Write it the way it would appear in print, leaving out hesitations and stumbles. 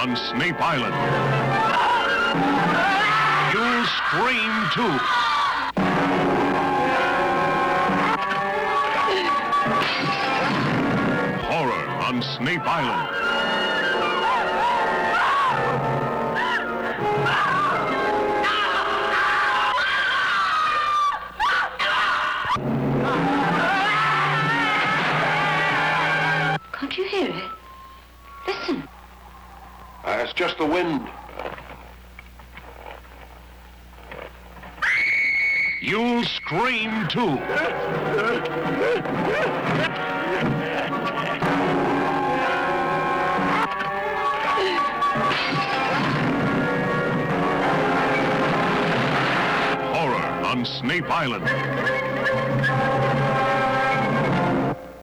on Snape Island. You'll scream too. Horror on Snape Island. Can't you hear it? Listen. It's just the wind. You'll scream too. Horror on Snape Island.